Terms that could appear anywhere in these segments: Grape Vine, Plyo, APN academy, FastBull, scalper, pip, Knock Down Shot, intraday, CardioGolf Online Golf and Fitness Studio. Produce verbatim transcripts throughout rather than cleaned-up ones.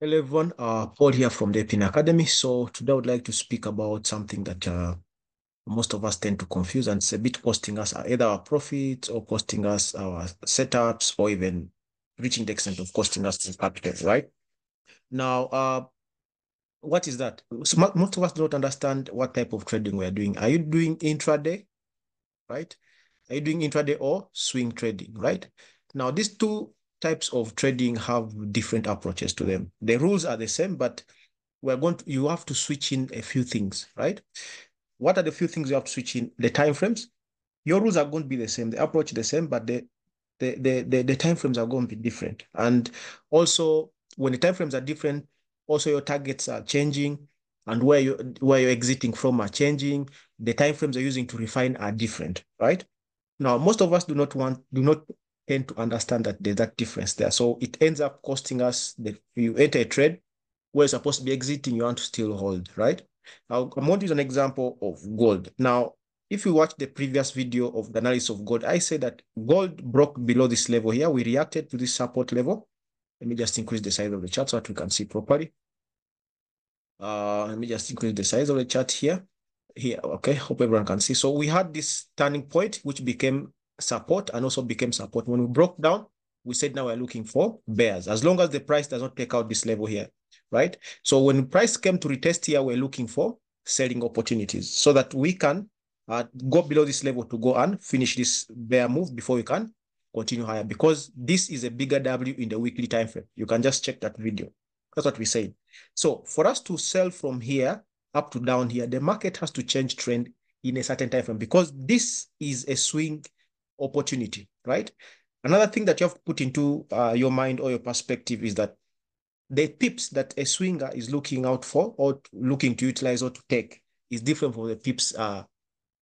Hello everyone, uh, Paul here from the A P N Academy. So today I would like to speak about something that uh, most of us tend to confuse, and it's a bit costing us either our profits or costing us our setups or even reaching the extent of costing us the capital, right? Now, uh, what is that? So most of us do not understand what type of trading we are doing. Are you doing intraday, right? Are you doing intraday or swing trading, right? Now, these two types of trading have different approaches to them. The rules are the same, but we're going to, you have to switch in a few things, right? What are the few things you have to switch in? The timeframes. Your rules are going to be the same, the approach the same, but the the the the, the timeframes are going to be different. And also, when the timeframes are different, also your targets are changing, and where you where you're exiting from are changing. The timeframes you're using to refine are different, right? Now, most of us do not want do not. tend to understand that there's that difference there. So it ends up costing us that you enter a trade where you're supposed to be exiting, you want to still hold, right? Now, I'm going to use an example of gold. Now, if you watch the previous video of the analysis of gold, I said that gold broke below this level here. We reacted to this support level. Let me just increase the size of the chart so that we can see properly. Uh, let me just increase the size of the chart here. Here, okay, hope everyone can see. So we had this turning point, which became support and also became support. When we broke down, we said now we're looking for bears, as long as the price does not take out this level here, right? So when price came to retest here, we're looking for selling opportunities so that we can uh, go below this level to go and finish this bear move before we can continue higher, because this is a bigger W in the weekly time frame. You can just check that video. That's what we said. So for us to sell from here up to down here, the market has to change trend in a certain time frame, because this is a swing opportunity, right? Another thing that you have to put into uh, your mind or your perspective is that the pips that a swinger is looking out for or looking to utilize or to take is different from the pips uh,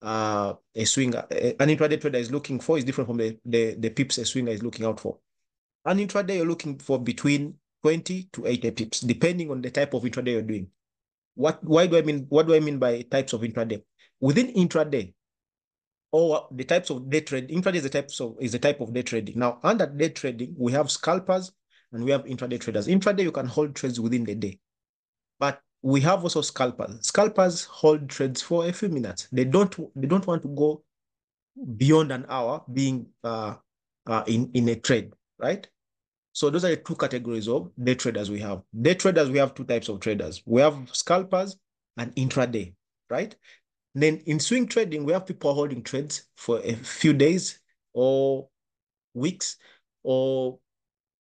uh, a swinger, an intraday trader is looking for is different from the, the, the pips a swinger is looking out for. An intraday, you're looking for between twenty to eighty pips, depending on the type of intraday you're doing. What, why do I mean, what do I mean by types of intraday? Within intraday, or the types of day trading. Intraday is the type so is the type of day trading. Now, under day trading, we have scalpers and we have intraday traders. Intraday, you can hold trades within the day, but we have also scalpers. Scalpers hold trades for a few minutes. They don't they don't want to go beyond an hour being uh, uh, in in a trade, right? So those are the two categories of day traders we have. Day traders, we have two types of traders. We have scalpers and intraday, right? Then in swing trading, we have people holding trades for a few days or weeks or,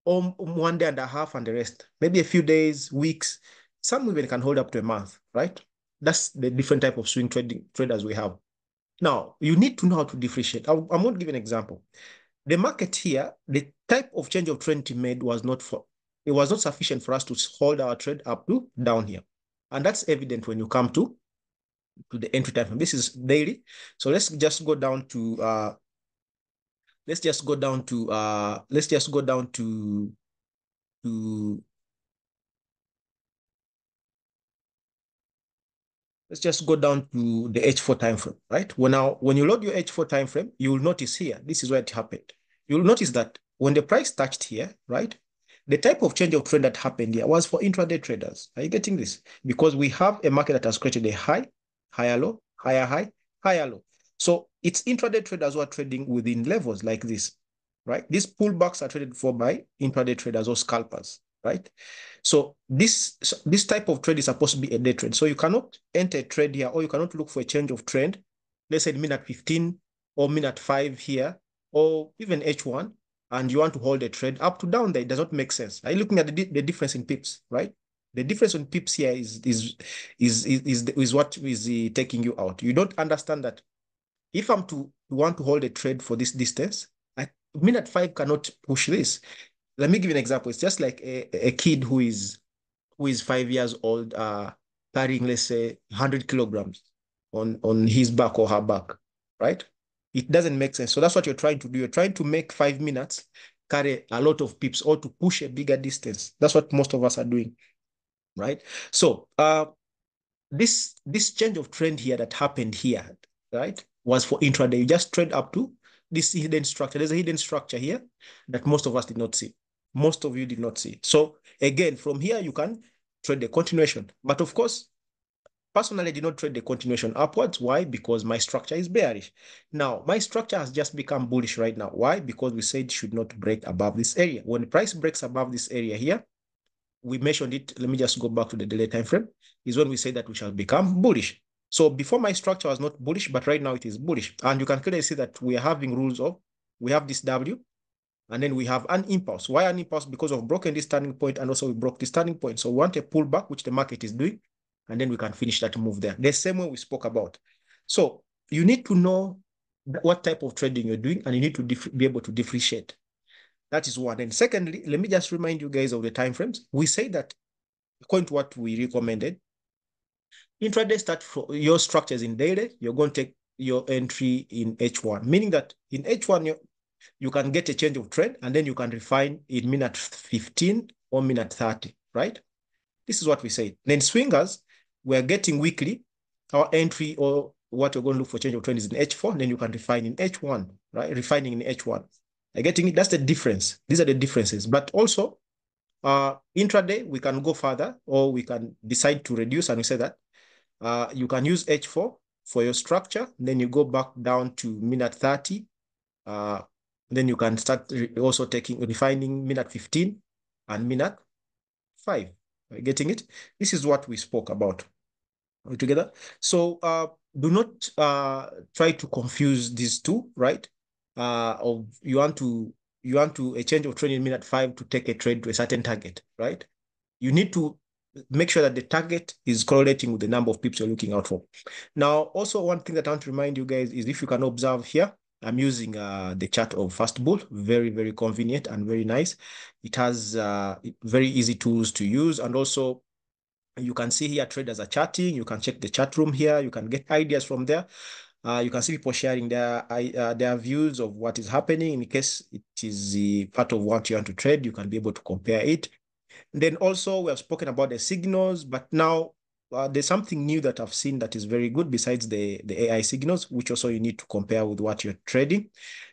or one day and a half and the rest. Maybe a few days, weeks. Some even can hold up to a month, right? That's the different type of swing trading traders we have. Now, you need to know how to differentiate. I'm going to give an example. The market here, the type of change of trend it made was not for, it was not sufficient for us to hold our trade up to down here. And that's evident when you come to to the entry time frame. This is daily, so let's just go down to uh let's just go down to uh let's just go down to to let's just go down to the H four time frame, right? Well, now when you load your H four time frame, you will notice here, this is where it happened. You'll notice that when the price touched here, right, the type of change of trend that happened here was for intraday traders. Are you getting this? Because we have a market that has created a high, higher low, higher high, higher low. So it's intraday traders who are trading within levels like this, right? These pullbacks are traded for by intraday traders or scalpers, right? So this, this type of trade is supposed to be a day trade. So you cannot enter a trade here, or you cannot look for a change of trend, let's say minute fifteen or minute five here, or even H one, and you want to hold a trade up to down there. It does not make sense. Are you looking at the, the difference in pips, right? The difference in pips here is is is is is, is what is uh, taking you out. You don't understand that if I'm to want to hold a trade for this distance, I minute five cannot push this. Let me give you an example. It's just like a, a kid who is who is five years old, uh, carrying let's say one hundred kilograms on on his back or her back, right? It doesn't make sense. So that's what you're trying to do. You're trying to make five minutes carry a lot of pips or to push a bigger distance. That's what most of us are doing, right? So uh, this this change of trend here that happened here, right, was for intraday. You just trade up to this hidden structure. There's a hidden structure here that most of us did not see. most of you did not see. So again, from here, you can trade the continuation. But of course, personally, I did not trade the continuation upwards. Why? Because my structure is bearish. Now, my structure has just become bullish right now. Why? Because we said it should not break above this area. When the price breaks above this area here, we mentioned it. Let me just go back to the daily time frame. Is when we say that we shall become bullish. So before my structure was not bullish, but right now it is bullish. And you can clearly see that we are having rules of, we have this W, and then we have an impulse. Why an impulse? Because of broken this turning point, and also we broke this turning point. So we want a pullback, which the market is doing, and then we can finish that move there. The same way we spoke about. So you need to know what type of trading you're doing, and you need to be able to differentiate. That is one. And secondly, let me just remind you guys of the timeframes. We say that, according to what we recommended, intraday start for your structures in daily, you're going to take your entry in H one, meaning that in H one, you, you can get a change of trend, and then you can refine in minute fifteen or minute thirty, right? This is what we say. Then swingers, we're getting weekly, our entry or what you're going to look for change of trend is in H four, then you can refine in H one, right? Refining in H one. You're getting it? That's the difference. These are the differences. But also, uh, intraday, we can go further, or we can decide to reduce, and we say that uh, you can use H four for your structure, then you go back down to minute thirty, uh, then you can start also taking, refining minute fifteen and minute five. Are you getting it? This is what we spoke about. Are we together? So uh, do not uh, try to confuse these two, right? Uh, of you want to you want to a change of trend in minute five to take a trade to a certain target, right? You need to make sure that the target is correlating with the number of pips you're looking out for. Now, also one thing that I want to remind you guys is, if you can observe here, I'm using uh, the chart of FastBull. Very, very convenient and very nice. It has uh, very easy tools to use. And also, you can see here traders are chatting. You can check the chat room here. You can get ideas from there. Uh, you can see people sharing their uh, their views of what is happening. In case it is the part of what you want to trade, you can be able to compare it. And then also, we have spoken about the signals, but now Uh, there's something new that I've seen that is very good besides the, the A I signals, which also you need to compare with what you're trading.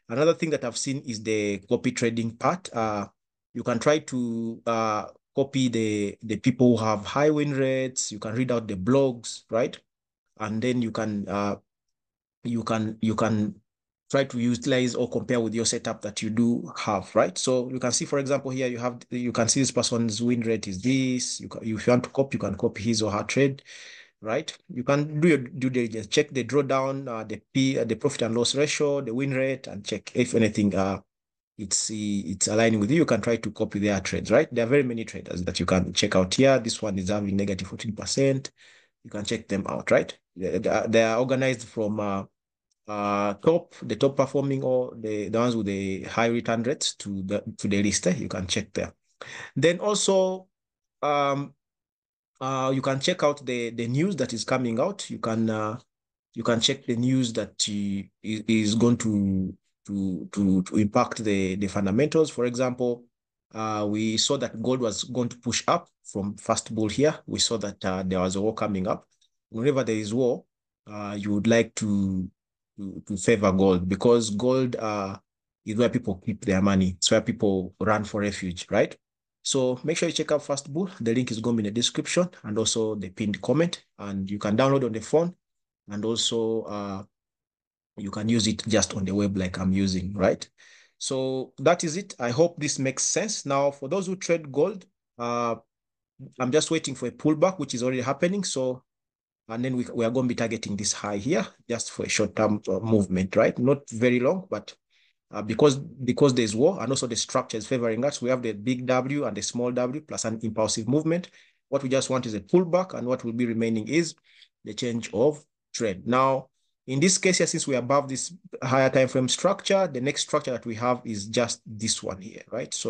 Another thing that I've seen is the copy trading part. Uh, you can try to uh, copy the, the people who have high win rates. You can read out the blogs, right? And then you can uh, you can you can try to utilize or compare with your setup that you do have, right? So you can see, for example, here you have you can see this person's win rate is this. You can, if you want to copy, you can copy his or her trade, right? You can do your due diligence, check the drawdown, uh, the P, uh, the profit and loss ratio, the win rate, and check if anything uh it's it's aligning with you. You can try to copy their trades, right? There are very many traders that you can check out here. This one is having negative fourteen percent. You can check them out, right? They, they are organized from uh, uh top the top performing, or the, the ones with the high return rates, to the to the list. You can check there. Then also um uh you can check out the the news that is coming out. You can uh you can check the news that uh, is going to to to to impact the the fundamentals. For example, uh we saw that gold was going to push up from FastBull here. We saw that uh, there was a war coming up. Whenever there is war, uh you would like to To, to favor gold, because gold uh, is where people keep their money. It's where people run for refuge, right? So make sure you check out FastBull. The link is going to be in the description, and also the pinned comment. And you can download on the phone, and also uh, you can use it just on the web like I'm using, right? So that is it. I hope this makes sense. Now, for those who trade gold, uh, I'm just waiting for a pullback, which is already happening. So And then we, we are going to be targeting this high here just for a short-term uh, movement, right? Not very long, but uh, because because there's war, and also the structure is favoring us. We have the big W and the small W plus an impulsive movement. What we just want is a pullback, and what will be remaining is the change of trend. Now, in this case here, since we're above this higher time frame structure, the next structure that we have is just this one here, right? So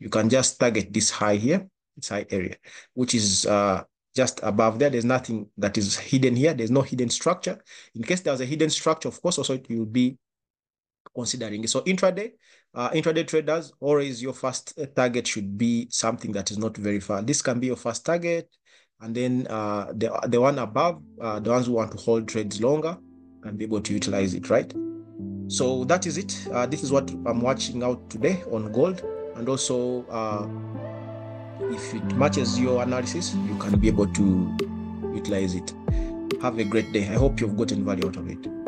you can just target this high here, this high area, which is... Uh, just above there. There's nothing that is hidden here. There's no hidden structure. In case there's a hidden structure, of course, also you'll be considering it. So intraday, uh, intraday traders, always your first target should be something that is not very far. This can be your first target. And then uh, the, the one above, uh, the ones who want to hold trades longer and be able to utilize it, right? So that is it. Uh, this is what I'm watching out today on gold. and also uh, if it matches your analysis, you can be able to utilize it. Have a great day. I hope you've gotten value out of it.